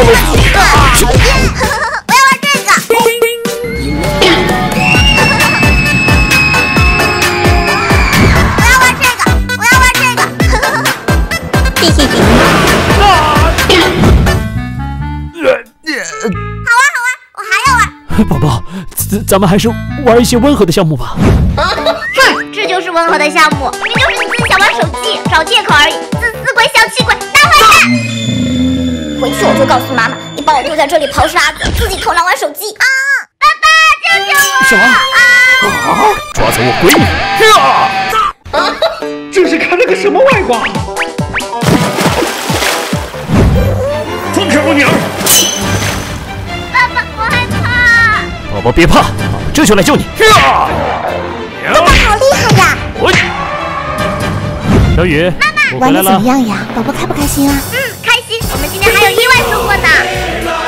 我要玩这个。我要玩这个，我要玩这个。嘿嘿嘿。好玩好玩，我还要玩。宝宝，咱们还是玩一些温和的项目吧。哼，这就是温和的项目，你就是你自己想玩手机，找借口而已，自私鬼、小气鬼，大坏蛋。 回去我就告诉妈妈，你把我丢在这里刨沙子，自己偷懒玩手机啊！爸爸，救救我！什么？啊！抓走我闺女！啊！这是看了个什么外挂？放开我女儿！爸爸，我害怕。宝宝别怕，我这就来救你。啊！爸爸好厉害呀！我。小雨，妈妈，玩的怎么样呀？宝宝开不开心啊？嗯，开心。我们今天还有意外收获呢。